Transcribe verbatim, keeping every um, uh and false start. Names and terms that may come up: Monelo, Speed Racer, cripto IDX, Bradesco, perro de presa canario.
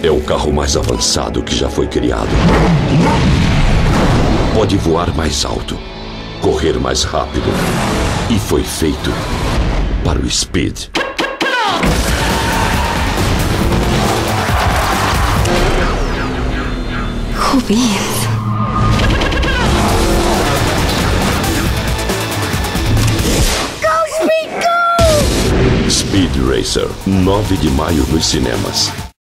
É o carro mais avançado que já foi criado. Pode voar mais alto, correr mais rápido. E foi feito para o Speed. Rubens. Go, Speed, go! Speed Racer, nove de maio nos cinemas.